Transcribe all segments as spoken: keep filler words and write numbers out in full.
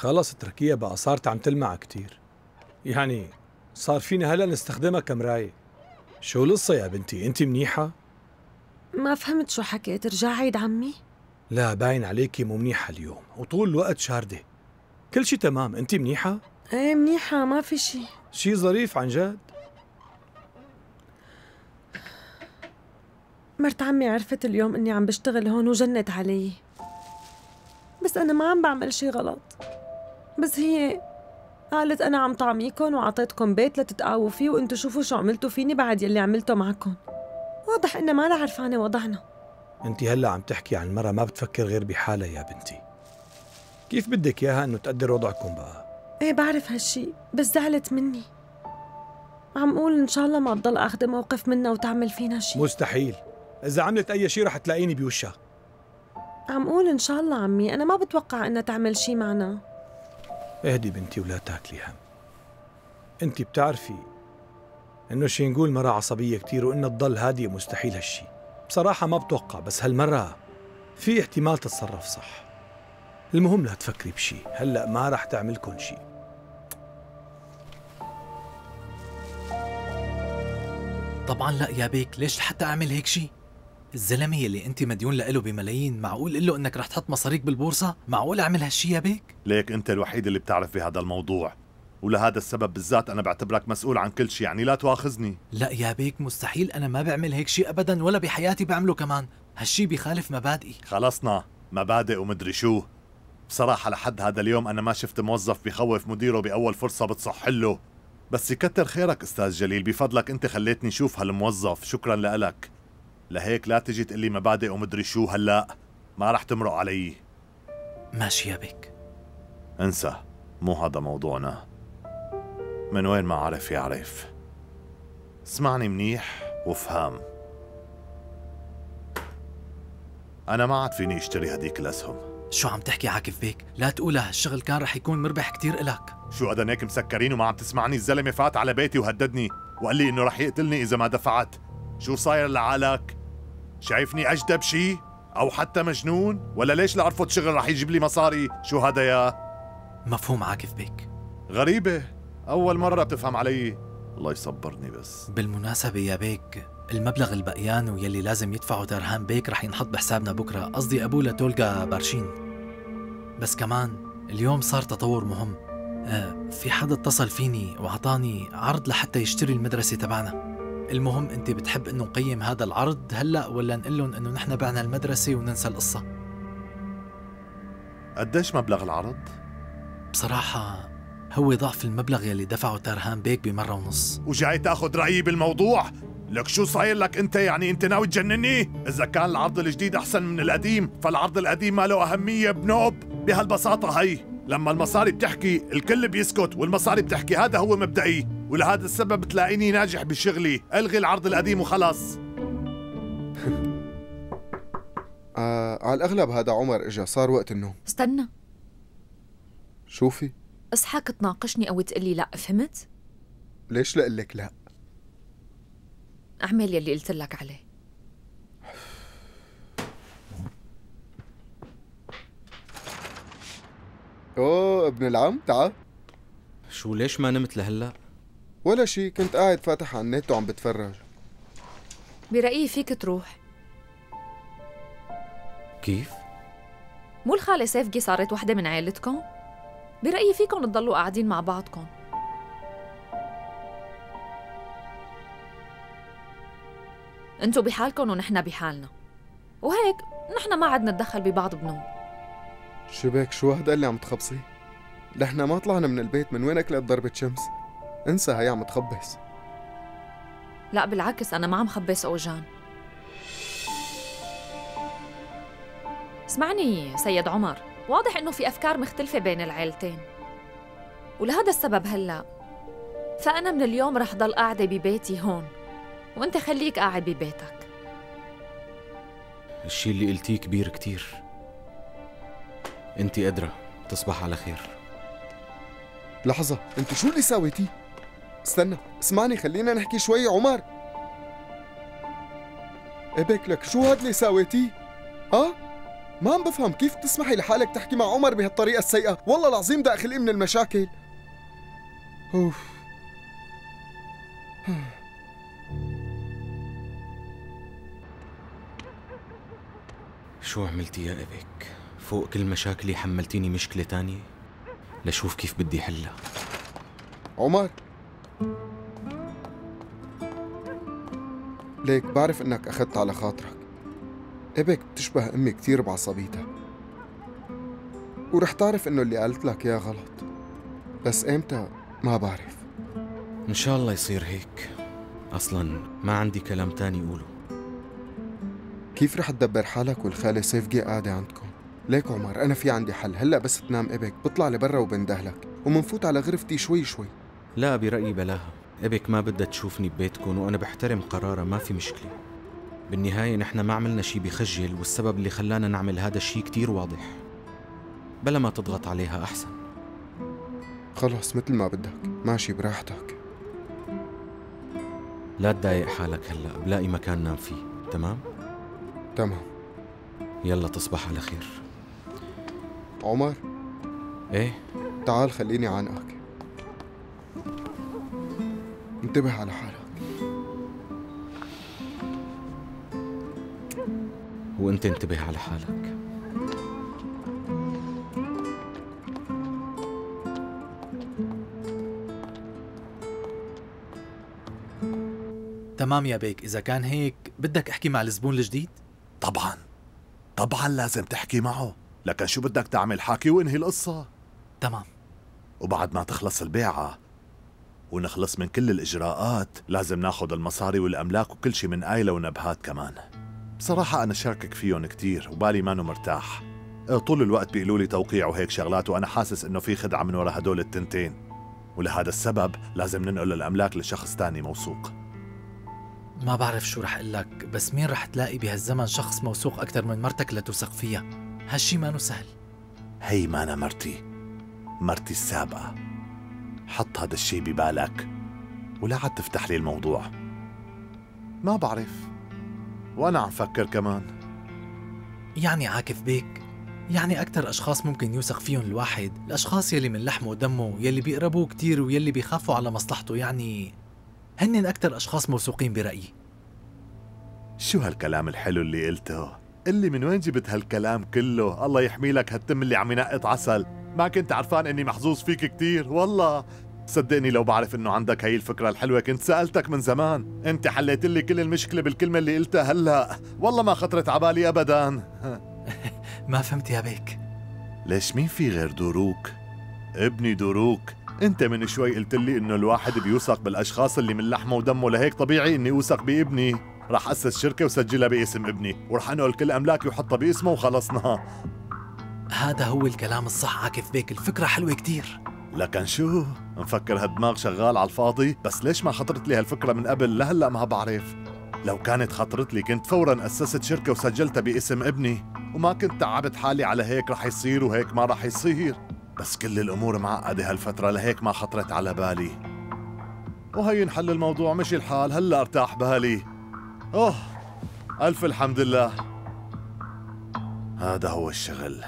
خلص تركيا بقى صارت عم تلمع كتير، يعني صار فينا هلا نستخدمها كمراية. شو لصة يا بنتي، انت منيحة؟ ما فهمت شو حكيت، رجع عيد عمي؟ لا باين عليكي مو منيحة اليوم وطول الوقت شاردة. كل شي تمام، انت منيحة؟ ايه منيحة، ما في شي. شي ظريف عن جد. مرت عمي عرفت اليوم اني عم بشتغل هون وجنت علي، بس انا ما عم بعمل شي غلط، بس هي قالت انا عم طعميكم وعطيتكم بيت لتتقاووا فيه وانتو شوفوا شو عملتوا فيني بعد يلي عملته معكم. واضح انها ما لا عرفانه وضعنا. انت هلا عم تحكي عن مرة ما بتفكر غير بحالها يا بنتي، كيف بدك اياها انه تقدر وضعكم بقى؟ ايه بعرف هالشي، بس زعلت مني. عم قول ان شاء الله ما تضل اخذ موقف منها وتعمل فينا شي. مستحيل، اذا عملت اي شي رح تلاقيني بوشها. عم قول ان شاء الله عمي، انا ما بتوقع انها تعمل شي معنا. اهدي بنتي ولا تاكلي هم. انت بتعرفي انه شينقول مرة عصبية كتير وانها تضل هادية مستحيل هالشي. بصراحة ما بتوقع، بس هالمرة في احتمال تتصرف صح. المهم لا تفكري بشي، هلأ ما رح تعملكن شي. طبعا لا يا بيك، ليش لحتى اعمل هيك شي؟ الزلمة يلي انت مديون لإله بملايين، معقول قل له انك رح تحط مصاريك بالبورصة؟ معقول اعمل هالشي يا بيك؟ ليك انت الوحيد اللي بتعرف بهذا الموضوع، ولهذا السبب بالذات انا بعتبرك مسؤول عن كل شيء، يعني لا تواخذني. لا يا بيك مستحيل، انا ما بعمل هيك شيء ابدا ولا بحياتي بعمله، كمان هالشي بيخالف مبادئي. خلصنا مبادئ ومدري شو، بصراحة لحد هذا اليوم انا ما شفت موظف بخوف مديره باول فرصة بتصحله. بس يكتر خيرك استاذ جليل، بفضلك انت خليتني اشوف هالموظف، شكرا لك. لهيك لا تجي تقلي مبادئ ومدري شو، هلا ما رح تمرق علي. ماشي يا بيك، انسى، مو هذا موضوعنا. من وين ما عرف يعرف. اسمعني منيح وافهم، انا ما عاد فيني اشتري هديك الاسهم. شو عم تحكي عاكف بيك؟ لا تقولها، هالشغل كان رح يكون مربح كتير الك. شو أدن هيك مسكرين وما عم تسمعني؟ الزلمه فات على بيتي وهددني وقال لي انه رح يقتلني اذا ما دفعت. شو صاير لعالك؟ شايفني اجدب شي او حتى مجنون؟ ولا ليش لارفض شغل رح يجيب لي مصاري؟ شو هذا يا مفهوم عاكف بيك؟ غريبه، اول مره بتفهم علي، الله يصبرني. بس بالمناسبه يا بيك، المبلغ البقيان ويلي لازم يدفعه ترهان بيك رح ينحط بحسابنا بكره، قصدي ابوه لتولغا بارشين. بس كمان اليوم صار تطور مهم، آه في حدا اتصل فيني وعطاني عرض لحتى يشتري المدرسه تبعنا. المهم انت بتحب انه نقيم هذا العرض هلا ولا نقول لهم انه نحن بعنا المدرسه وننسى القصه؟ قديش مبلغ العرض؟ بصراحه هو ضعف المبلغ يلي دفعه ترهان بيك بمره ونص. وجاي تاخذ رايي بالموضوع؟ لك شو صاير لك انت، يعني انت ناوي تجنني؟ اذا كان العرض الجديد احسن من القديم فالعرض القديم ما له اهميه بنوب، بهالبساطه هي. لما المصاري بتحكي الكل بيسكت والمصاري بتحكي، هذا هو مبدئي، ولهذا السبب تلاقيني ناجح بشغلي. الغي العرض القديم وخلص. آه على الاغلب هذا عمر اجا، صار وقت النوم. استنى، شوفي اصحاك تناقشني او تقلي لا، فهمت؟ ليش لا لك لا؟ اعمل يلي قلت لك عليه. اوه ابن العم تعال. شو ليش ما نمت لهلا؟ ولا شي، كنت قاعد فاتح على النت وعم بتفرج. برأيي فيك تروح. كيف؟ مو الخالة سيفجي صارت وحدة من عائلتكم؟ برأيي فيكم تضلوا قاعدين مع بعضكم. انتو بحالكم ونحن بحالنا، وهيك نحن ما عاد نتدخل ببعض بنوم. شبك شو هاد اللي عم تخبصيه؟ نحن ما طلعنا من البيت، من وينك لقيت ضربة شمس؟ انسى هي عم تخبص. لا بالعكس، أنا ما عم خبص أوجان. اسمعني سيد عمر، واضح إنه في أفكار مختلفة بين العيلتين، ولهذا السبب هلأ فأنا من اليوم رح ضل قاعدة ببيتي هون، وأنت خليك قاعد ببيتك. الشي اللي قلتيه كبير كتير، أنت قادرة، تصبح على خير. لحظة، انت شو اللي ساويتيه؟ استنى، اسمعني خلينا نحكي شوي عمر. ابيك لك شو هاد اللي ساويتيه؟ ها؟ ما عم بفهم كيف بتسمحي لحالك تحكي مع عمر بهالطريقة السيئة، والله العظيم ده خلقي من المشاكل. أوف. شو عملتي يا أبيك؟ فوق كل مشاكلي حملتيني مشكلة تانية لشوف كيف بدي حلها. عمر، ليك بعرف إنك أخذت على خاطرك. أبيك بتشبه أمي كتير بعصبيتها، ورح تعرف إنه اللي قالت لك يا غلط، بس إمتى ما بعرف. إن شاء الله يصير هيك. أصلاً ما عندي كلام تاني قوله. كيف رح تدبر حالك والخالة سيفجي قاعدة عندكم؟ ليك عمر، أنا في عندي حل. هلأ بس تنام أبيك بطلع لبرا وبندهلك، ومنفوت على غرفتي شوي شوي. لا، برأيي بلاها. أبيك ما بدها تشوفني ببيتكم، وأنا بحترم قرارها، ما في مشكلة. بالنهاية نحن ما عملنا شي بخجل، والسبب اللي خلانا نعمل هذا الشي كتير واضح. بلا ما تضغط عليها أحسن. خلاص مثل ما بدك، ماشي براحتك. لا تضايق حالك، هلأ بلاقي مكان نام فيه، تمام؟ تمام. يلا تصبح على خير. عمر؟ ايه؟ تعال خليني عانقك. انتبه على حالك. وانت انتبه على حالك. تمام يا بيك، إذا كان هيك بدك أحكي مع الزبون الجديد؟ طبعاً طبعاً لازم تحكي معه، لكن شو بدك تعمل، حاكي وانهي القصة. تمام. وبعد ما تخلص البيعة ونخلص من كل الإجراءات لازم ناخذ المصاري والأملاك وكل شي من آيلة ونبهات كمان. بصراحة أنا شاركك فيهم كتير وبالي مانو مرتاح، طول الوقت بيقولوا لي توقيع وهيك شغلات، وأنا حاسس إنه في خدعة من ورا هدول التنتين، ولهذا السبب لازم ننقل الأملاك لشخص تاني موثوق. ما بعرف شو رح اقول لك، بس مين رح تلاقي بهالزمن شخص موثوق أكثر من مرتك لتوثق فيها؟ هالشي مانو سهل. هي مانا مرتي، مرتي السابقة. حط هذا الشي ببالك ولا عاد تفتح لي الموضوع. ما بعرف، وأنا عم فكر كمان. يعني عاكف بيك، يعني أكثر أشخاص ممكن يوثق فيهم الواحد الأشخاص يلي من لحمه ودمه، يلي بيقربوه كتير ويلي بيخافوا على مصلحته، يعني هنن أكثر أشخاص موثوقين برأيي. شو هالكلام الحلو اللي قلته؟ اللي من وين جبت هالكلام كله؟ الله يحمي لك هالتم اللي عم ينقط عسل، ما كنت عرفان إني محظوظ فيك كتير والله. صدقني لو بعرف إنه عندك هاي الفكرة الحلوة كنت سألتك من زمان، أنت حليت لي كل المشكلة بالكلمة اللي قلتها هلا، والله ما خطرت عبالي أبداً. ما فهمت يا بيك. ليش مين في غير دوروك؟ ابني دوروك. أنت من شوي قلت لي إنه الواحد بيوثق بالأشخاص اللي من لحمه ودمه، لهيك طبيعي إني أوثق بابني. رح أسس شركة وسجلها باسم ابني، ورح أنقل كل أملاكي وحطها باسمه وخلصنا. هذا هو الكلام الصح عاكف بيك، الفكرة حلوة كتير. لكن شو؟ مفكر هالدماغ شغال على الفاضي؟ بس ليش ما خطرت لي هالفكرة من قبل؟ لهلا ما بعرف. لو كانت خطرت لي كنت فوراً أسست شركة وسجلتها باسم ابني، وما كنت تعبت حالي على هيك رح يصير وهيك ما رح يصير. بس كل الأمور معقدة هالفترة، لهيك ما خطرت على بالي. وهي نحل الموضوع مشي الحال، هلا ارتاح بالي. أوه، ألف الحمد لله. هذا هو الشغل.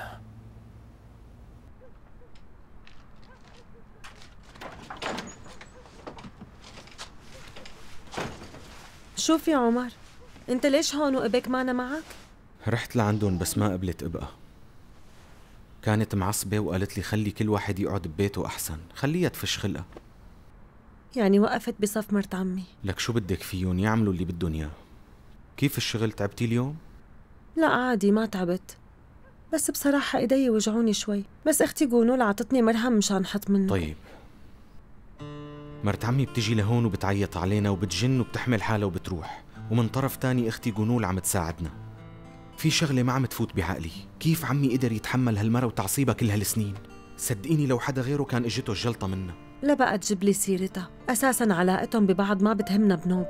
شو في عمر؟ أنت ليش هون وأبيك مانا معك؟ رحت لعندهم بس ما قبلت أبقى. كانت معصبة وقالت لي خلي كل واحد يقعد ببيته أحسن، خليها تفش خلقها. يعني وقفت بصف مرت عمي. لك شو بدك فيهم، يعملوا اللي بدهم إياه. كيف الشغل، تعبتي اليوم؟ لا عادي ما تعبت، بس بصراحة إيدي وجعوني شوي، بس أختي جونولا عطتني مرهم مشان حط منه. طيب. مرت عمي بتجي لهون وبتعيط علينا وبتجن وبتحمل حالها وبتروح، ومن طرف تاني اختي جنول عم تساعدنا. في شغله ما عم تفوت بعقلي، كيف عمي قدر يتحمل هالمره وتعصيبها كل هالسنين؟ صدقيني لو حدا غيره كان اجته الجلطه منا. لا بقى تجيب لي سيرتها، اساسا علاقتهم ببعض ما بتهمنا بنوب.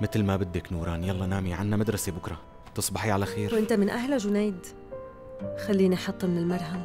مثل ما بدك نوران، يلا نامي، عنا مدرسه بكره. تصبحي على خير. وانت من اهلها جنيد. خليني احط من المرهم.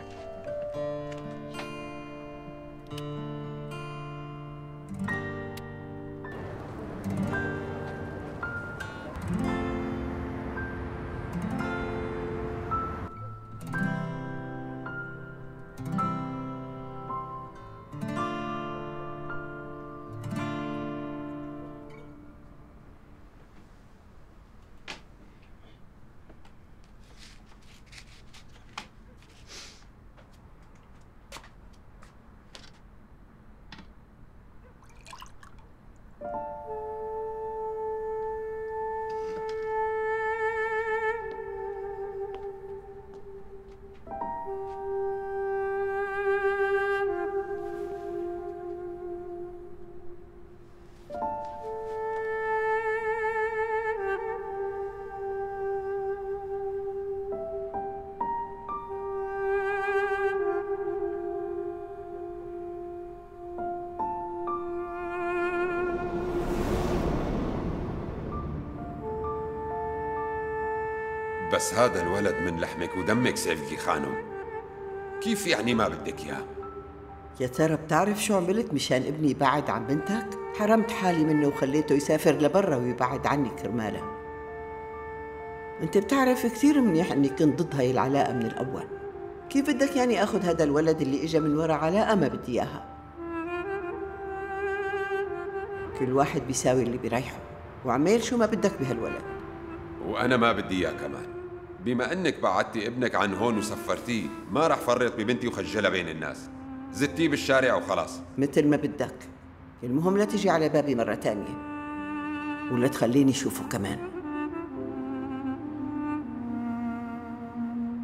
بس هذا الولد من لحمك ودمك سعيدة خانم، كيف يعني ما بدك إياه؟ يا ترى بتعرف شو عملت مشان ابني يبعد عن بنتك؟ حرمت حالي منه وخليته يسافر لبرا ويبعد عني كرمالها. انت بتعرف كثير منيح اني كنت ضد هاي العلاقة من الأول. كيف بدك يعني آخذ هذا الولد اللي إجا من ورا علاقة ما بدي إياها؟ كل واحد بيساوي اللي بيريحه، وعمال شو ما بدك بهالولد. وأنا ما بدي إياه كمان. بما إنك بعدتي ابنك عن هون وسفرتيه، ما راح فرط ببنتي وخجلها بين الناس. زتيه بالشارع وخلاص. مثل ما بدك. المهم لا تجي على بابي مرة تانية. ولا تخليني أشوفه كمان.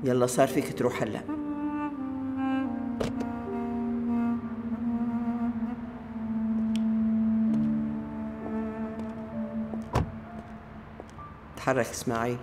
يلا صار فيك تروح هلا. تحرك اسماعيل.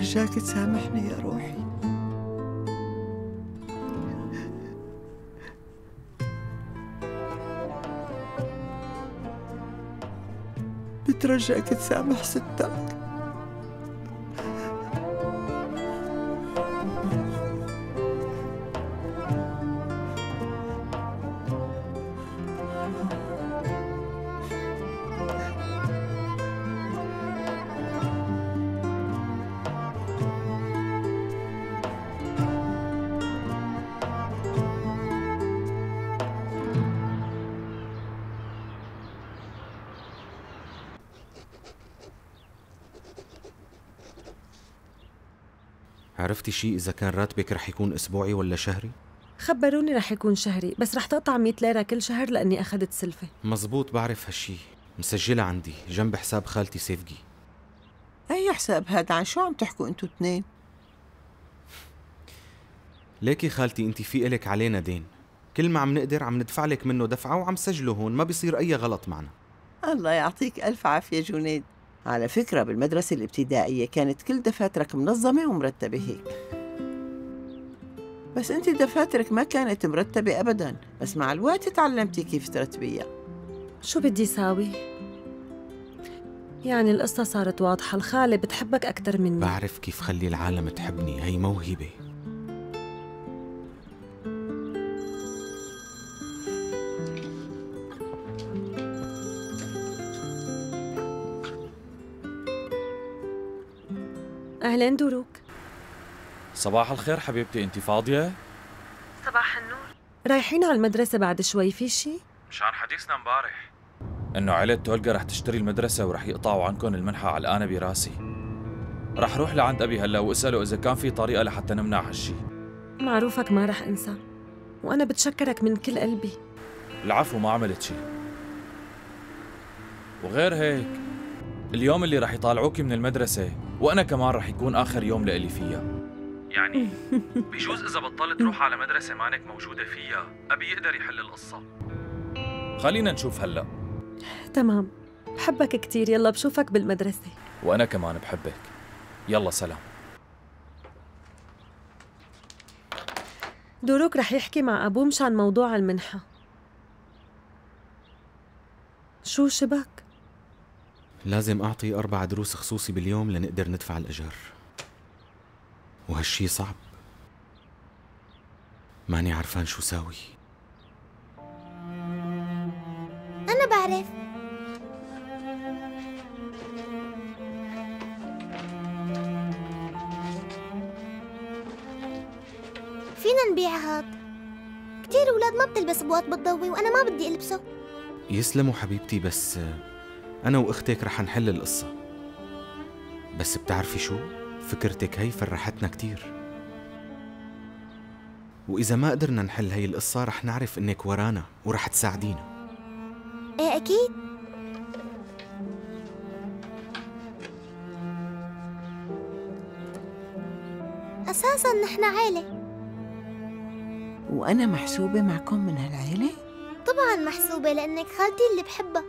أرجاك تسامحني يا روحي. بترجاك تسامح ستك. عرفتي شيء إذا كان راتبك رح يكون أسبوعي ولا شهري؟ خبروني رح يكون شهري، بس رح تقطع مية ليرة كل شهر لأني أخذت سلفة. مزبوط، بعرف هالشي، مسجلة عندي جنب حساب خالتي سيفجي. أي حساب هذا؟ عن شو عم تحكوا أنتوا اثنين؟ ليكي خالتي، أنت في إلك علينا دين، كل ما عم نقدر عم ندفع لك منه دفعة وعم سجله هون، ما بيصير أي غلط معنا. الله يعطيك ألف عافية جنيد. على فكرة بالمدرسة الابتدائية كانت كل دفاترك منظمة ومرتبة هيك، بس أنت دفاترك ما كانت مرتبة أبداً، بس مع الوقت تعلمتي كيف ترتبيها. شو بدي ساوي؟ يعني القصة صارت واضحة، الخالة بتحبك أكتر مني. بعرف كيف خلي العالم تحبني، هي موهبة. أهلين دوروك. صباح الخير حبيبتي، أنت فاضية؟ صباح النور. رايحين على المدرسة بعد شوي، في شي؟ مشان حديثنا امبارح إنه عيلة تولجا رح تشتري المدرسة ورح يقطعوا عنكم المنحة، علقانة براسي. رح روح لعند أبي هلا وأسأله إذا كان في طريقة لحتى نمنع هالشي. معروفك ما رح أنسى، وأنا بتشكرك من كل قلبي. العفو، ما عملت شي. وغير هيك اليوم اللي رح يطالعوكي من المدرسة وأنا كمان رح يكون آخر يوم لإلي فيها، يعني بجوز إذا بطلت روح على مدرسة مانك موجودة فيها أبي يقدر يحل القصة. خلينا نشوف هلأ. تمام، بحبك كتير، يلا بشوفك بالمدرسة. وأنا كمان بحبك، يلا سلام. دوروك رح يحكي مع أبوه مشان موضوع المنحة. شو شبك؟ لازم أعطي أربع دروس خصوصي باليوم لنقدر ندفع الأجار، وهالشي صعب، ماني عرفان شو ساوي. أنا بعرف. فينا نبيع هاد، كتير أولاد ما بتلبس بواط بتضوي وأنا ما بدي ألبسه. يسلموا حبيبتي، بس أنا وأختك رح نحل القصة. بس بتعرفي شو؟ فكرتك هي فرحتنا كتير، وإذا ما قدرنا نحل هي القصة رح نعرف إنك ورانا ورح تساعدينا. إيه أكيد. أساساً نحن عيلة. وأنا محسوبة معكم من هالعيلة؟ طبعاً محسوبة لأنك خالتي اللي بحبها.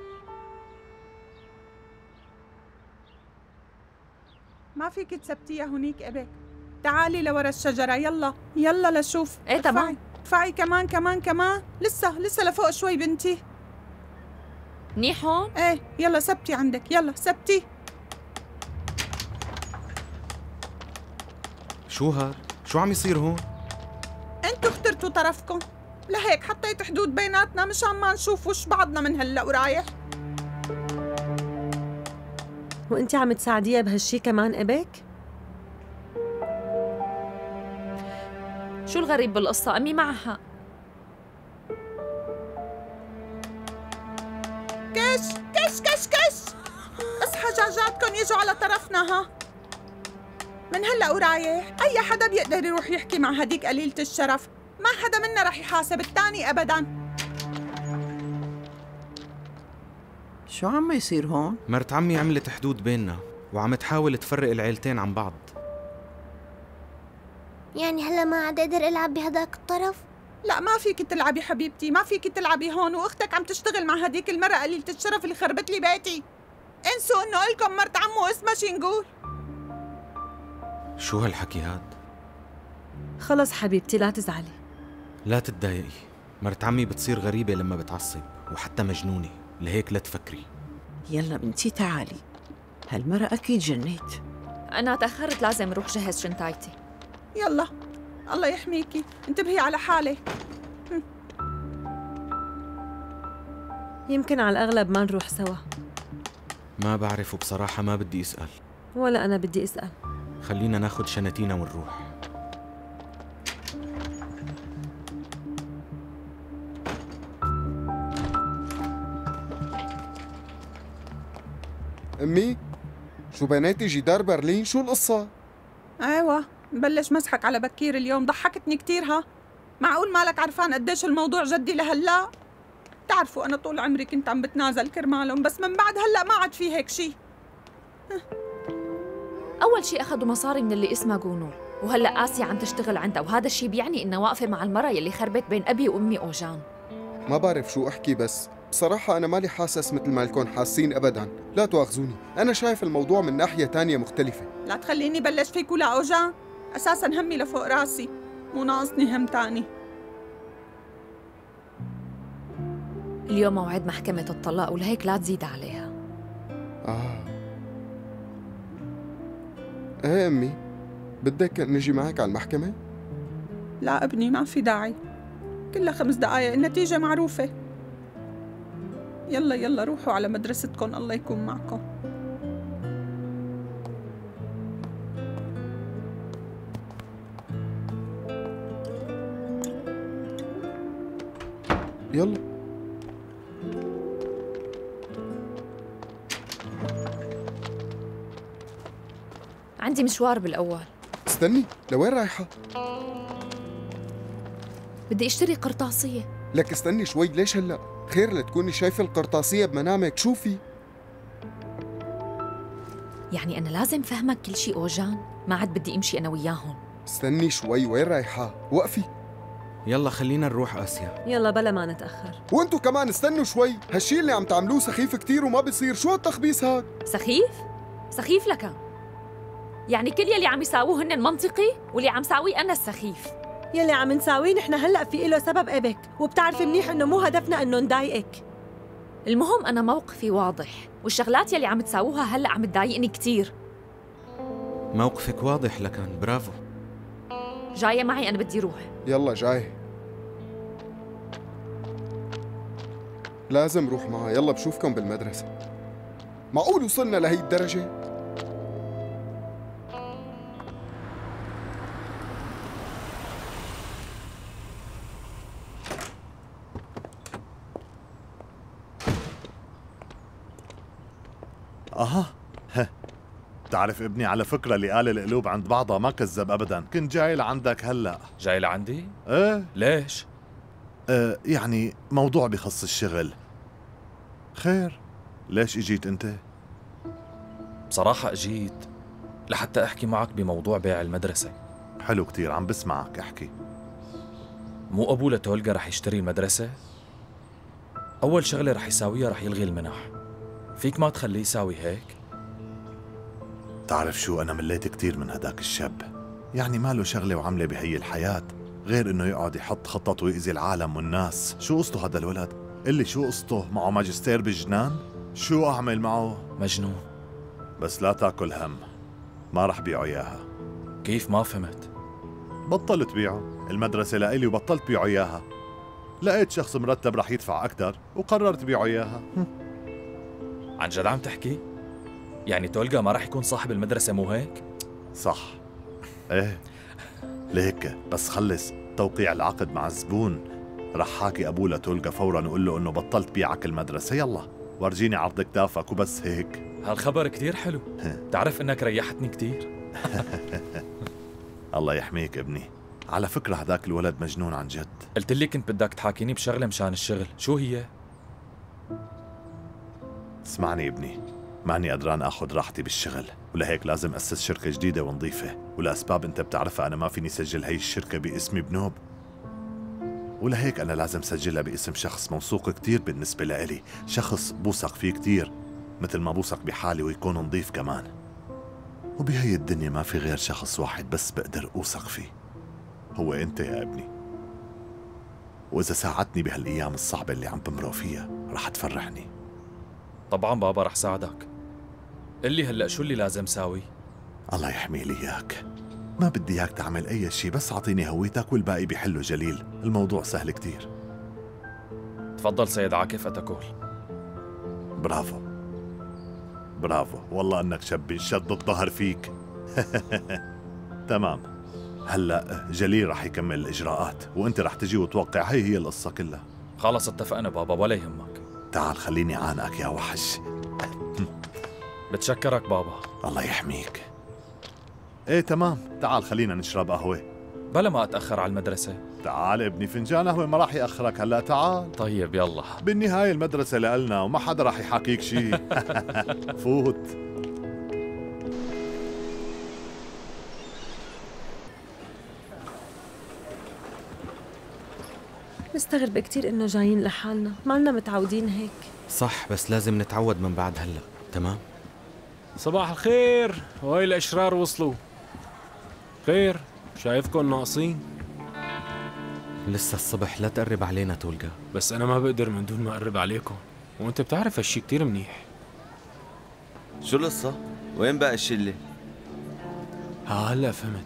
ما فيك تثبتيها هنيك أبيك، تعالي لورا الشجرة، يلا يلا لشوف. إيه طبعاً. ارفعي كمان كمان كمان، لسه لسه لفوق شوي بنتي. منيح هون؟ ايه يلا ثبتي عندك، يلا ثبتي. شو هاد؟ شو عم يصير هون؟ انتو اخترتوا طرفكم، لهيك حطيت حدود بيناتنا مشان ما نشوف وش بعضنا من هلا ورايح. وانتي عم تساعديها بهالشي كمان ابك؟ شو الغريب بالقصة؟ أمي معها. كش كش كش كش، اصحى جعجعتكم يجوا على طرفنا. ها من هلا ورايح أي حدا بيقدر يروح يحكي مع هديك قليلة الشرف، ما حدا منا رح يحاسب الثاني أبداً. شو عم يصير هون؟ مرت عمي عملت حدود بيننا وعم تحاول تفرق العيلتين عن بعض. يعني هلا ما عاد اقدر العب بهداك الطرف؟ لا ما فيك تلعبي حبيبتي، ما فيك تلعبي هون، واختك عم تشتغل مع هديك المرأة قليلة الشرف اللي خربت لي بيتي. انسوا انه قلكم مرت عمو اسمها شنقول. شو هالحكي هاد؟ خلص حبيبتي لا تزعلي لا تتضايقي، مرت عمي بتصير غريبة لما بتعصب وحتى مجنونة، لهيك لا تفكري. يلا بنتي تعالي، هالمرة أكيد جنيت. أنا تأخرت، لازم روح جهز شنطايتي. يلا الله يحميكي، انتبهي على حالك. يمكن على الأغلب ما نروح سوا. ما بعرف وبصراحة ما بدي أسأل. ولا أنا بدي أسأل. خلينا ناخد شنتينا ونروح. أمي شو بناتي جدار برلين، شو القصة؟ أيوة بلش مسحك على بكير اليوم، ضحكتني كتير. ها معقول مالك عرفان قديش الموضوع جدي لهلا؟ بتعرفوا أنا طول عمري كنت عم بتنازل كرمالهم، بس من بعد هلا ما عاد في هيك شي. أول شي أخذوا مصاري من اللي اسمها جونور، وهلا آسيا عم تشتغل عندها، وهذا الشي بيعني إنها واقفة مع المرة يلي خربت بين أبي وأمي أوجان. ما بعرف شو أحكي، بس بصراحة أنا مالي حاسس مثل ما لكم حاسين أبداً، لا تواخذوني، أنا شايف الموضوع من ناحية تانية مختلفة. لا تخليني بلش فيك ولا أوجان، أساساً همي لفوق راسي، مو ناقصني هم تاني. اليوم موعد محكمة الطلاق ولهيك لا تزيد عليها. آه إيه أمي، بدك نجي معك على المحكمة؟ لا ابني ما في داعي، كلها خمس دقايق النتيجة معروفة. يلا يلا روحوا على مدرستكم، الله يكون معكم. يلا عندي مشوار بالأول. استني، لوين رايحة؟ بدي اشتري قرطاسية. لك استني شوي، ليش هلا؟ خير لتكوني شايفة القرطاسية بمنامك، شوفي. يعني أنا لازم فهمك كل شيء أوجان، ما عاد بدي أمشي أنا وياهم. استني شوي، وين رايحة؟ وقفي. يلا خلينا نروح آسيا. يلا بلا ما نتأخر. وأنتوا كمان استنوا شوي، هالشي اللي عم تعملوه سخيف كتير وما بصير، شو هالتخبيص هاد؟ سخيف؟ سخيف لك؟ يعني كل يلي عم يساووه هن المنطقي واللي عم ساويه أنا السخيف. يلي عم نساويه نحن هلا في له سبب ابك، وبتعرفي منيح انه مو هدفنا انه نضايقك. المهم انا موقفي واضح، والشغلات يلي عم تساووها هلا عم تضايقني كثير. موقفك واضح لكن، برافو. جايه معي، انا بدي روح. يلا جاي، لازم روح معها. يلا بشوفكم بالمدرسه. معقول وصلنا لهي الدرجه؟ اها ها. بتعرف ابني على فكره اللي قال القلوب عند بعضها ما كذب ابدا، كنت جاي لعندك هلا. جاي لعندي؟ ايه. ليش؟ اه يعني موضوع بخص الشغل. خير ليش اجيت انت؟ بصراحه اجيت لحتى احكي معك بموضوع بيع المدرسه. حلو كتير، عم بسمعك احكي. مو أبوه لتولجا رح يشتري المدرسة؟ أول شغلة رح يساويها رح يلغي المنح. فيك ما تخليه يساوي هيك؟ تعرف شو، أنا مليت كتير من هداك الشاب، يعني ماله شغلة وعملة بهي الحياة غير إنه يقعد يحط خطط ويأذي العالم والناس. شو قصته هذا الولد؟ قلي شو قصته؟ معه ماجستير بالجنان؟ شو أعمل معه؟ مجنون. بس لا تاكل هم، ما رح بيعه إياها. كيف ما فهمت؟ بطلت بيعه، المدرسة لإلي وبطلت بيعه إياها. لقيت شخص مرتب رح يدفع أكثر وقررت بيعه إياها. عن جد عم تحكي؟ يعني تولجا ما رح يكون صاحب المدرسة مو هيك؟ صح. إيه لهيك بس خلص توقيع العقد مع الزبون، رح حاكي أبوه لتولجا فوراً وقول له إنه بطلت بيعك المدرسة، يلا ورجيني عرض كتافك وبس هيك. هالخبر كتير حلو، تعرف إنك ريحتني كتير. الله يحميك ابني. على فكرة هذاك الولد مجنون عن جد. قلت لي كنت بدك تحاكيني بشغلة مشان الشغل، شو هي؟ اسمعني ابني، ماني قدران آخذ راحتي بالشغل، ولهيك لازم أسس شركة جديدة ونظيفة، ولأسباب أنت بتعرفها أنا ما فيني سجل هي الشركة باسمي بنوب، ولهيك أنا لازم سجلها باسم شخص موثوق كتير بالنسبة لإلي، شخص بوثق فيه كتير مثل ما بوثق بحالي ويكون نظيف كمان. وبهي الدنيا ما في غير شخص واحد بس بقدر أوثق فيه، هو أنت يا ابني، وإذا ساعدتني بهالأيام الصعبة اللي عم بمرق فيها رح تفرحني. طبعا بابا رح ساعدك. قل لي هلأ شو اللي لازم ساوي؟ الله يحمي لي إياك، ما بدي إياك تعمل أي شيء، بس أعطيني هويتك والباقي بحله جليل، الموضوع سهل كتير. تفضل سيد عاكف أتاكل. برافو برافو، والله أنك شاب شد الظهر فيك. تمام، هلأ جليل رح يكمل الإجراءات وأنت رح تجي وتوقع، هي هي القصة كلها. خلص اتفقنا بابا، ولا يهمك. تعال خليني عانقك يا وحش. بتشكرك بابا. الله يحميك. ايه تمام، تعال خلينا نشرب قهوة بلا ما أتأخر على المدرسة. تعال ابني، فنجان قهوة ما راح يأخرك. هلا تعال. طيب يلا، بالنهاية المدرسة لألنا وما حدا راح يحاكيك شيء. فوت. مستغربة كتير إنه جايين لحالنا، ما لنا متعودين هيك. صح، بس لازم نتعود من بعد هلا. تمام. صباح الخير، وهي الأشرار وصلوا. خير، شايفكم ناقصين. لسه الصبح، لا تقرب علينا تولجا. بس أنا ما بقدر من دون ما أقرب عليكم، وأنت بتعرف هالشي كتير منيح. شو القصة؟ وين بقى الشلة؟ ها هلا فهمت،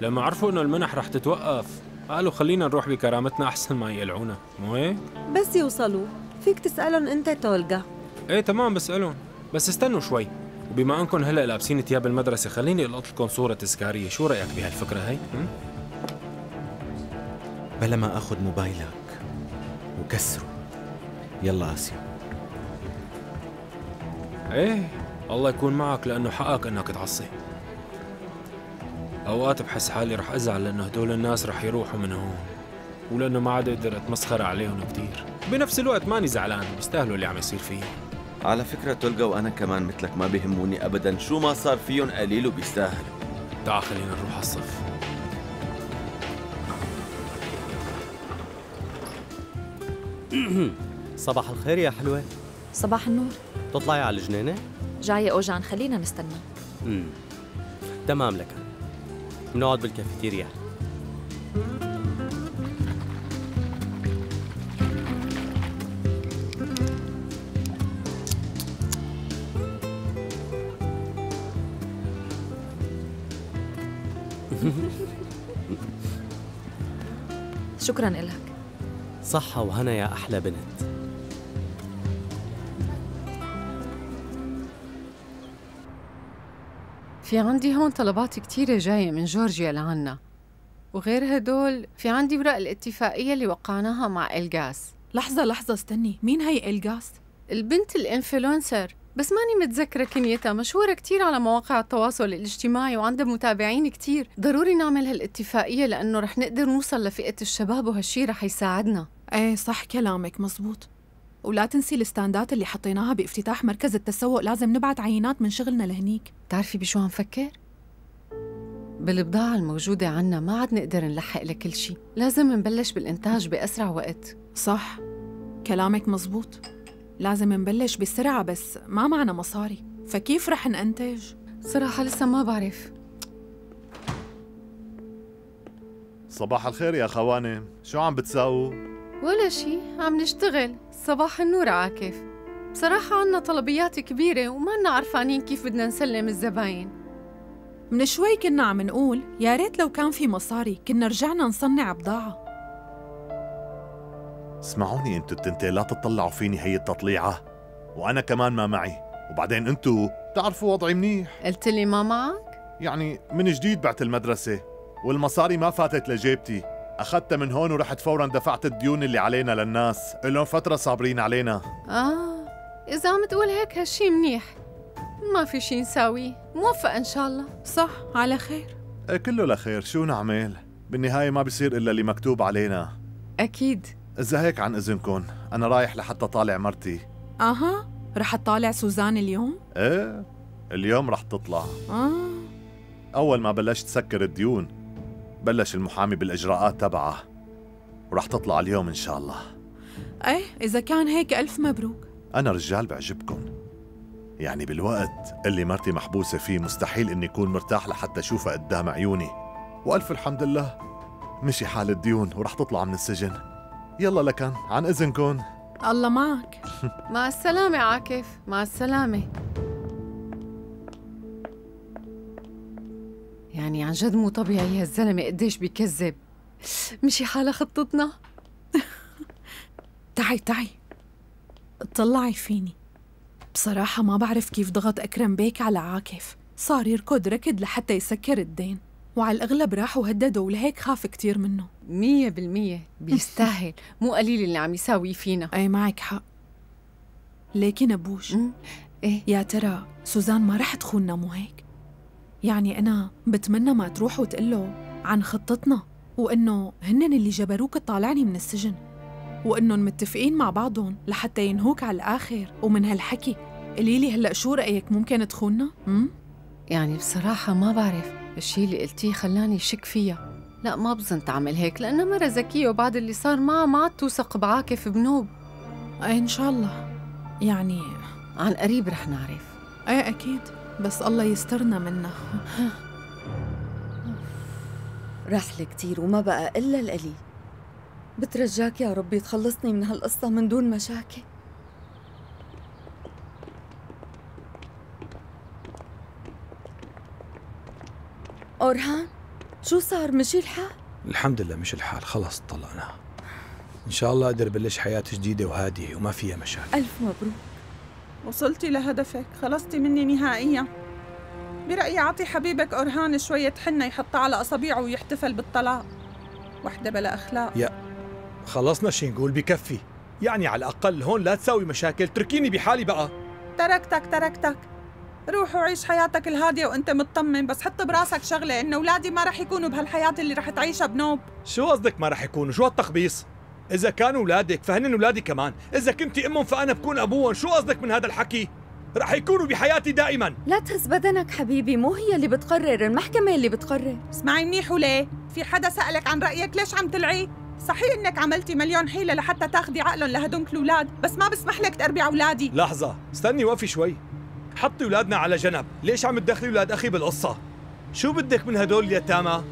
لما عرفوا إنه المنح رح تتوقف قالوا خلينا نروح بكرامتنا أحسن ما يقلعونا، مو هيك؟ بس يوصلوا، فيك تسألهم أنت تولجا. إيه تمام بسألهم، بس استنوا شوي، وبما أنكم هلا لابسين ثياب المدرسة خليني ألقط لكم صورة تذكارية، شو رأيك بهالفكرة هي؟ بلا ما آخذ موبايلك وكسره. يلا آسيا. إيه، الله يكون معك لأنه حقك أنك تعصي. أوقات بحس حالي رح أزعل لأنه هدول الناس رح يروحوا من هون، ولأنه ما عاد أقدر أتمسخر عليهم كتير، بنفس الوقت ماني زعلان، بيستاهلوا اللي عم يصير فيي. على فكرة تولجا وأنا كمان مثلك ما بيهموني أبداً، شو ما صار فيهم قليل وبيستاهلوا. تعال خلينا نروح على الصف. صباح الخير يا حلوة. صباح النور. تطلعي على الجنينة؟ جاية أوجان، خلينا نستنى. امم تمام لك، بنقعد بالكافيتيريا. شكراً لك. صحة وهنا يا أحلى بنت. في عندي هون طلبات كتيرة جاية من جورجيا لعنا، وغير هدول في عندي ورق الاتفاقية اللي وقعناها مع إلغاس. لحظة لحظة استني، مين هي إلغاس؟ البنت الإنفلونسر، بس ماني متذكرة كنيتها، مشهورة كتير على مواقع التواصل الاجتماعي وعندها متابعين كتير. ضروري نعمل هالاتفاقية لأنه رح نقدر نوصل لفئة الشباب وهالشي رح يساعدنا. ايه صح كلامك مزبوط، ولا تنسي الستاندات اللي حطيناها بافتتاح مركز التسوق، لازم نبعت عينات من شغلنا لهنيك. بتعرفي بشو عم فكر؟ بالبضاعة الموجودة عنا ما عاد نقدر نلحق لكل شيء، لازم نبلش بالإنتاج بأسرع وقت. صح، كلامك مزبوط، لازم نبلش بسرعة، بس ما معنا مصاري، فكيف رح ننتج؟ صراحة لسه ما بعرف. صباح الخير يا خواني، شو عم بتساووا؟ ولا شي، عم نشتغل. صباح النور عاكف. بصراحة عنا طلبيات كبيرة وما لنا عرفانين كيف بدنا نسلم الزباين. من شوي كنا عم نقول يا ريت لو كان في مصاري كنا رجعنا نصنع بضاعة. اسمعوني انتو التنتين، لا تطلعوا فيني هي التطليعة، وأنا كمان ما معي، وبعدين انتو بتعرفوا وضعي منيح. قلت لي ما معك؟ يعني من جديد بعت المدرسة والمصاري ما فاتت لجيبتي، أخذتها من هون ورحت فوراً دفعت الديون اللي علينا للناس، لهم فترة صابرين علينا. آه، إذا عم تقول هيك هالشي منيح، ما في شي نساويه، موفق إن شاء الله. صح، على خير. كله لخير، شو نعمل؟ بالنهاية ما بيصير إلا اللي مكتوب علينا. أكيد. إذا هيك عن إذنكم، أنا رايح لحتى طالع مرتي. أها، رح تطالع سوزان اليوم؟ إيه، اليوم رح تطلع. آه. أول ما بلشت سكر الديون بلش المحامي بالإجراءات تبعه، ورح تطلع اليوم إن شاء الله. إيه، إذا كان هيك ألف مبروك. أنا رجال بعجبكم، يعني بالوقت اللي مرتي محبوسة فيه مستحيل إني أكون مرتاح لحتى أشوفها قدام عيوني، وألف الحمد لله مشي حال الديون ورح تطلع من السجن. يلا لكن عن إذنكم. الله معك. مع السلامة عاكف. مع السلامة. يعني عن جد مو طبيعي هالزلمه قديش بيكذب. مشي حاله خطتنا. تعي تعي اطلعي فيني، بصراحه ما بعرف كيف ضغط اكرم بيك على عاكف، صار يركض ركض لحتى يسكر الدين، وعلى الاغلب راحوا هددوا ولهيك خاف كثير منه. مية بالمية بيستاهل، مو قليل اللي عم يساويه فينا. اي معك حق، لكن ابوش ايه يا ترى سوزان ما رح تخوننا مو هيك؟ يعني أنا بتمنى ما تروح وتقله عن خطتنا، وإنه هنن اللي جبروك تطالعني من السجن، وإنهم متفقين مع بعضهم لحتى ينهوك على الآخر، ومن هالحكي قليلي هلأ شو رأيك ممكن تخوننا؟ امم يعني بصراحة ما بعرف، الشي اللي قلتيه خلاني شك فيها. لا ما بظن تعمل هيك، لأنها مرة ذكية وبعد اللي صار معها ما عاد توثق بعاكف بنوب. إيه إن شاء الله، يعني عن قريب رح نعرف. إيه أكيد، بس الله يسترنا منها. رحلة كتير وما بقى إلا القليل، بترجاك يا ربي تخلصني من هالقصة من دون مشاكل. أورهان شو صار، مشي الحال؟ الحمد لله مش الحال، خلص طلقنا، إن شاء الله أقدر بلش حياة جديدة وهادية وما فيها مشاكل. ألف مبروك، وصلتي لهدفك، خلصتي مني نهائيا. برأيي أعطي حبيبك أورهان شوية حنة يحطها على أصابعه ويحتفل بالطلاق. وحدة بلا أخلاق. يا خلصنا شي نقول، بكفي يعني، على الأقل هون لا تساوي مشاكل، تركيني بحالي بقى. تركتك تركتك، روح وعيش حياتك الهادية وأنت مطمن، بس حط براسك شغلة إنه أولادي ما رح يكونوا بهالحياة اللي رح تعيشها بنوب. شو قصدك ما رح يكونوا؟ شو هالتخبيص؟ إذا كانوا أولادك فهنن أولادي كمان، إذا كنتي أمهم فأنا بكون أبوهم، شو قصدك من هذا الحكي؟ رح يكونوا بحياتي دائماً. لا تهز بدنك حبيبي، مو هي اللي بتقرر، المحكمة اللي بتقرر. اسمعي منيح، وليه؟ في حدا سألك عن رأيك، ليش عم تلعي؟ صحيح إنك عملتي مليون حيلة لحتى تاخدي عقلهم لهدونك الأولاد، بس ما بسمح لك تربي أولادي. لحظة، استني وقفي شوي، حطي أولادنا على جنب، ليش عم تدخلي أولاد أخي بالقصة؟ شو بدك من هدول اليتامى؟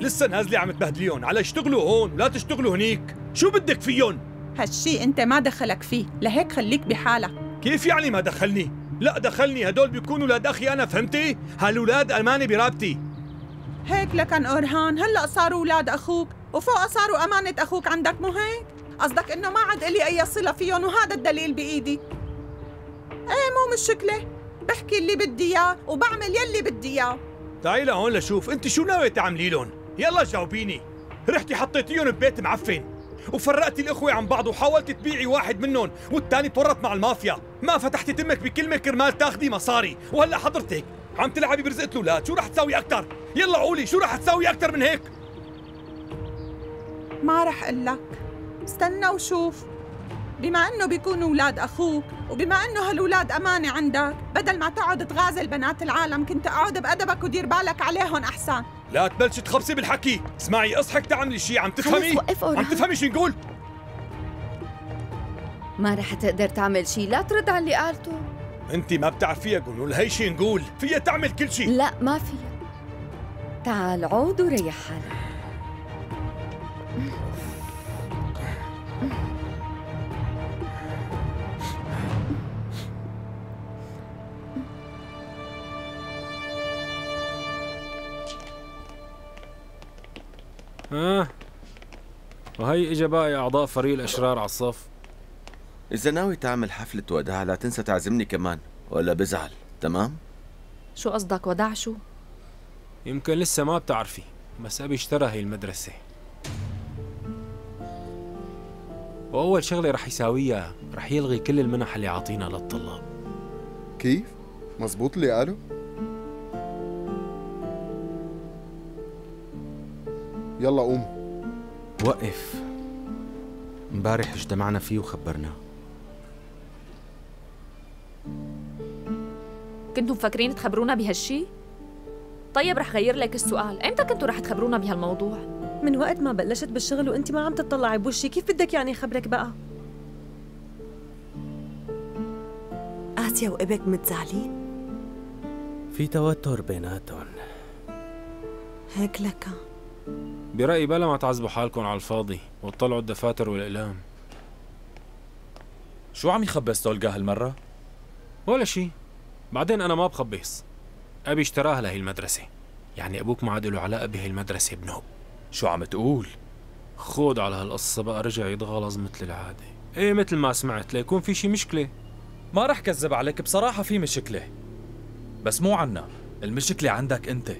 لسه نازلة عم تبهدليهم على اشتغلوا هون ولا تشتغلوا هنيك، شو بدك فيهم؟ هالشي انت ما دخلك فيه، لهيك خليك بحالك. كيف يعني ما دخلني؟ لا دخلني، هدول بيكونوا ولاد اخي انا، فهمتي؟ هالولاد امانه برابتي. هيك لكن أورهان، هلا صاروا ولاد اخوك وفوق صاروا امانه اخوك عندك، مو هيك؟ قصدك انه ما عاد لي اي صله فيهم، وهذا الدليل بايدي. ايه مو مشكله، بحكي اللي بدي اياه وبعمل يلي بدي اياه. تعي لهون لشوف انت شو ناوي تعملي لهم، يلا جاوبيني. رحتي حطيتيهم ببيت معفن وفرقتي الإخوة عن بعض، وحاولتي تبيعي واحد منهم والثاني تورط مع المافيا، ما فتحتي تمك بكلمة كرمال تاخدي مصاري، وهلا حضرتك عم تلعبي برزقة الأولاد، شو رح تساوي أكثر؟ يلا قولي شو رح تساوي أكثر من هيك؟ ما رح أقول لك، استنى وشوف، بما انه بيكونوا اولاد اخوك وبما انه هالولاد امانه عندك، بدل ما تقعد تغازل بنات العالم كنت اقعد بادبك ودير بالك عليهم احسن. لا تبلش تخبصي بالحكي، اسمعي اصحك تعملي شيء، عم تفهمي؟ عم تفهمي شو نقول؟ ما رح تقدر تعمل شيء، لا ترد على اللي قالته. انت ما بتعرفيها قولوا هي شي نقول، فيها تعمل كل شيء. لا ما فيها. تعال عود وريح حالك. ها وهي اجا باقي اعضاء فريق الاشرار على الصف. إذا ناوي تعمل حفلة وداع لا تنسى تعزمني كمان، ولا بزعل، تمام؟ شو قصدك وداع شو؟ يمكن لسه ما بتعرفي، بس أبي اشترى هي المدرسة. وأول شغلة رح يساويها رح يلغي كل المنح اللي عاطينا للطلاب. كيف؟ مزبوط اللي قاله؟ يلا قوم. وقف. امبارح اجتمعنا فيه وخبرناه. كنتم مفكرين تخبرونا بهالشي؟ طيب رح غير لك السؤال، امتى كنتوا رح تخبرونا بهالموضوع؟ من وقت ما بلشت بالشغل وانت ما عم تطلعي بوشي، كيف بدك يعني خبرك بقى؟ آسيا وابك متزعلين؟ في توتر بيناتهم هيك لك. برأيي بلا ما تعذبوا حالكم على الفاضي وتطلعوا الدفاتر والأقلام. شو عم يخبص تولجا هالمرة؟ ولا شي، بعدين أنا ما بخبص. أبي اشتراها لهي المدرسة، يعني أبوك ما عاد له علاقة بهي المدرسة ابنه. شو عم تقول؟ خود على هالقصة بقى، رجع يتغلظ مثل العادة. إيه مثل ما سمعت، ليكون في شي مشكلة. ما رح كذب عليك، بصراحة في مشكلة، بس مو عنا، المشكلة عندك أنت.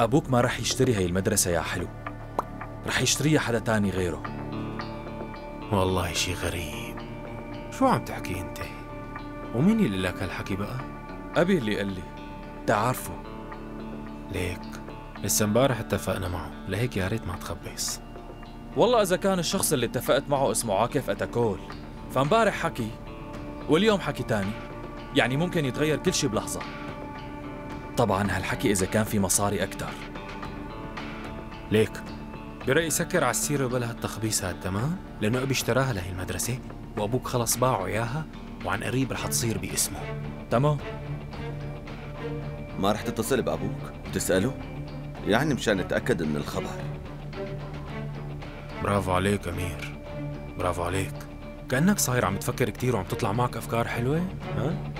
أبوك ما رح يشتري هاي المدرسة يا حلو، رح يشتريها حدا تاني غيره. والله شي غريب، شو عم تحكي انت؟ ومين اللي لك هالحكي بقى؟ أبي اللي قال لي، تعرفه ليك لسه امبارح اتفقنا معه، لهيك يا ريت ما تخبص. والله إذا كان الشخص اللي اتفقت معه اسمه عاكف أتاكول، فامبارح حكي واليوم حكي تاني، يعني ممكن يتغير كل شي بلحظة. طبعا هالحكي إذا كان في مصاري أكتر. ليك برأيي سكر على السيرة وبلا هالتخبيصات، تمام؟ لأنه أبي اشتراها لهي المدرسة وأبوك خلص باعه إياها، وعن قريب رح تصير باسمه، تمام؟ ما رح تتصل بأبوك وتسأله؟ يعني مشان نتأكد من الخبر. برافو عليك أمير، برافو عليك، كأنك صاير عم تفكر كتير وعم تطلع معك أفكار حلوة، ها؟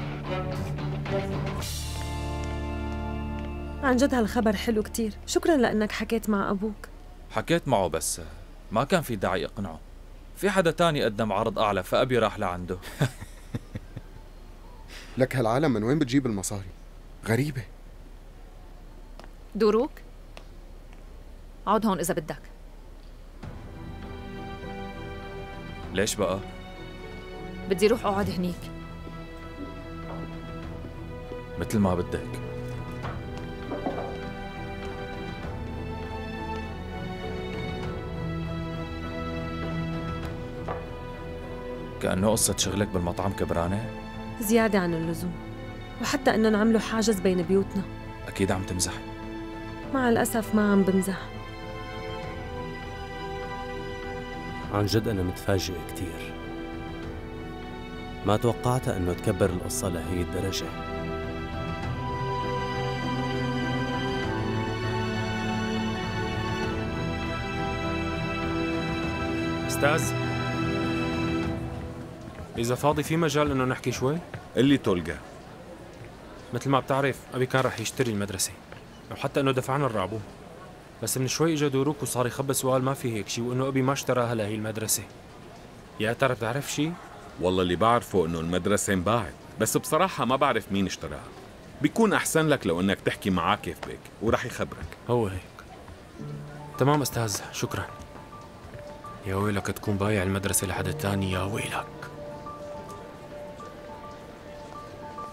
عن جد هالخبر حلو كتير، شكراً لأنك حكيت مع أبوك. حكيت معه بس ما كان في داعي أقنعه، في حدا تاني قدم عرض أعلى فأبي راح لعنده. لك هالعالم من وين بتجيب المصاري؟ غريبة. دوروك عود هون إذا بدك. ليش بقى؟ بدي روح أقعد هنيك. مثل ما بدك. كأنه قصة شغلك بالمطعم كبرانة؟ زيادة عن اللزوم، وحتى إنهم عملوا حاجز بين بيوتنا. أكيد عم تمزح. مع الأسف ما عم بمزح. عن جد أنا متفاجئ كتير، ما توقعت إنه تكبر القصة لهي الدرجة. أستاذ إذا فاضي في مجال إنه نحكي شوي؟ اللي تلقى مثل ما بتعرف أبي كان رح يشتري المدرسة، أو حتى إنه دفعنا الرعبو، بس من شوي إجا دوروك وصار يخبص سؤال ما في هيك شي، وإنه أبي ما اشتراها لهي المدرسة. يا ترى بتعرف شي؟ والله اللي بعرفه إنه المدرسة انباعت، بس بصراحة ما بعرف مين اشتراها. بيكون أحسن لك لو إنك تحكي معاه كيف بك ورح يخبرك. هو هيك. تمام أستاذ، شكراً. يا ويلك تكون بايع المدرسة لحدا تاني، يا ويلك.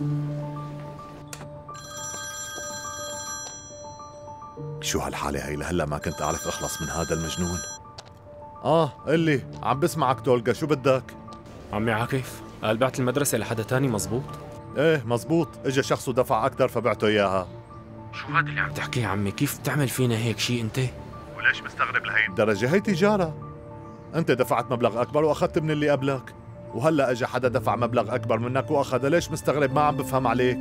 Thank you. شو هالحالة هي؟ لهلا ما كنت أعرف أخلص من هذا المجنون. آه قلي، عم بسمعك تولجا، شو بدك؟ عمي عاكف قال بعت المدرسة لحدا تاني مزبوط؟ إيه مزبوط، إجا شخص ودفع أكثر فبعته إياها. شو هذا اللي عم تحكيه عمي؟ كيف بتعمل فينا هيك شيء أنت؟ وليش مستغرب لهي الدرجة؟ هي تجارة. أنت دفعت مبلغ أكبر وأخذت من اللي قبلك، وهلا إجا حدا دفع مبلغ أكبر منك وأخذه، ليش مستغرب؟ ما عم بفهم عليك.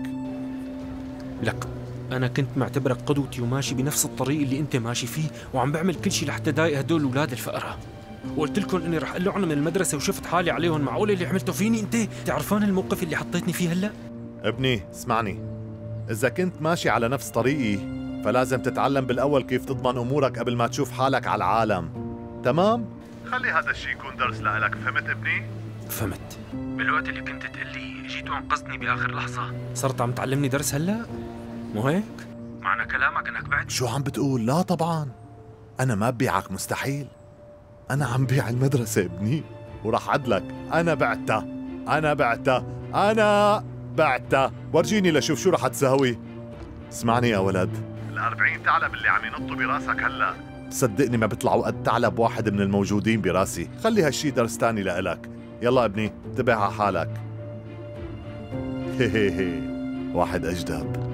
لك أنا كنت معتبرك قدوتي وماشي بنفس الطريق اللي أنت ماشي فيه، وعم بعمل كل شيء لحتى ضايق هدول الأولاد الفقرة، وقلت لكم إني رح أقلعهم من المدرسة وشفت حالي عليهم، معقولة اللي عملته فيني أنت؟ تعرفان الموقف اللي حطيتني فيه هلا؟ ابني اسمعني، إذا كنت ماشي على نفس طريقي فلازم تتعلم بالأول كيف تضمن أمورك قبل ما تشوف حالك على العالم، تمام؟ خلي هذا الشيء يكون درس لإلك، فهمت ابني؟ فهمت. بالوقت اللي كنت تقلي جيت وأنقذتني بآخر لحظة، صرت عم تعلمني درس هلا؟ مو هيك؟ معنى كلامك انك بعت؟ شو عم بتقول؟ لا طبعا انا ما ببيعك، مستحيل. انا عم بيع المدرسه ابني، وراح عدلك. انا بعتها انا بعتها انا بعتها، ورجيني لشوف شو راح تساوي. اسمعني يا ولد، الأربعين ثعلب اللي عم ينطوا براسك هلا صدقني ما بيطلعوا قد ثعلب واحد من الموجودين براسي. خلي هالشي درس ثاني لإلك. يلا ابني انتبه على حالك. هيهيهي واحد اجدب.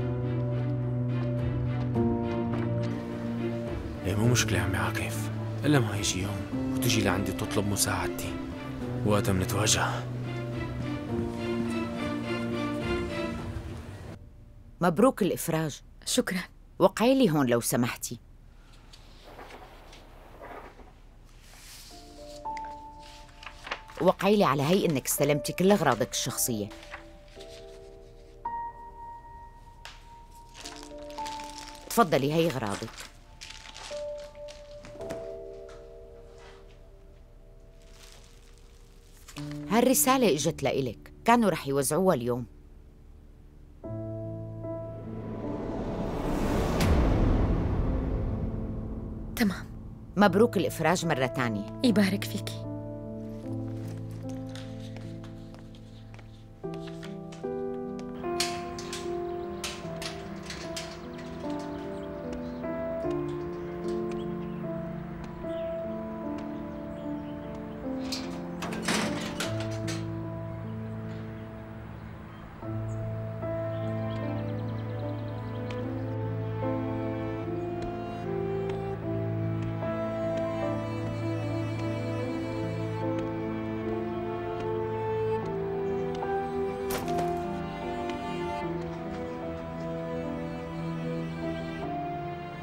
ايه مو مشكلة عمي عاكف، إلا ما يجي يوم وتجي لعندي تطلب مساعدتي، وقتها منتواجه. مبروك الإفراج. شكرا. وقعي لي هون لو سمحتي. وقعي لي على هي إنك استلمتي كل أغراضك الشخصية. تفضلي هي أغراضك. هالرسالة اجت لإلك، كانوا رح يوزعوها اليوم. تمام. مبروك الإفراج مرة تانية. يبارك فيكي.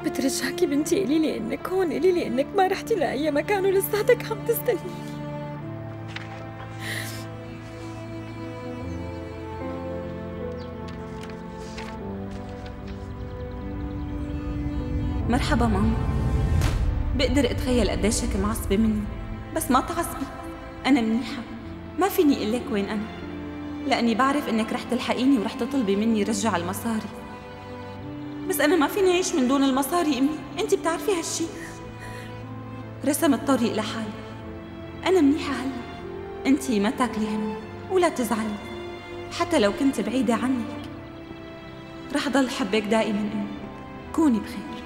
بترجاكي بنتي قولي لي انك هون، قولي لي انك ما رحتي لاي مكان ولساتك عم تستنيني. مرحبا ماما. بقدر اتخيل قديشك معصبه مني، بس ما تعصبي، انا منيحه، ما فيني اقول لك وين انا، لاني بعرف انك رح تلحقيني ورح تطلبي مني رجع المصاري، بس أنا ما فيني أعيش من دون المصاري أمي، أنت بتعرفي هالشي. رسم الطريق لحالي، أنا منيحة هلا، أنت ما تاكلي همي ولا تزعلي، حتى لو كنت بعيدة عنك رح ضل حبك دائما أمي، كوني بخير.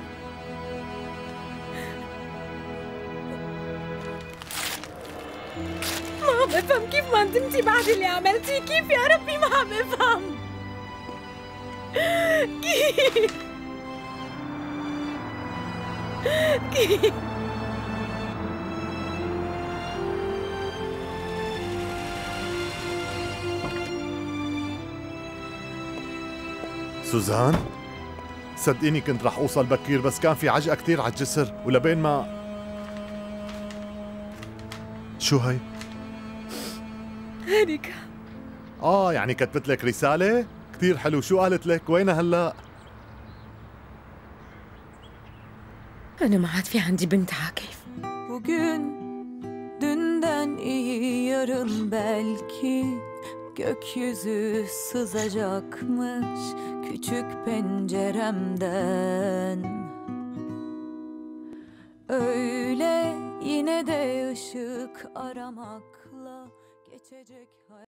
ما عم بفهم كيف ما ندمتي بعد اللي عملتيه، كيف يا ربي ما عم بفهم كيف؟ سوزان صدقيني كنت رح اوصل بكير، بس كان في عجقه كثير على الجسر، ولبين ما شو هي؟ هانيكا. اه يعني كتبت لك رساله؟ كثير حلو. شو قالت لك؟ وينها هلا؟ أنا ما عاد في عندي بنت عاكف. Bugün dünden iyi yarın belki gökyüzü sızacakmış küçük penceremden. Öyle yine de ışık aramakla geçecek hayat.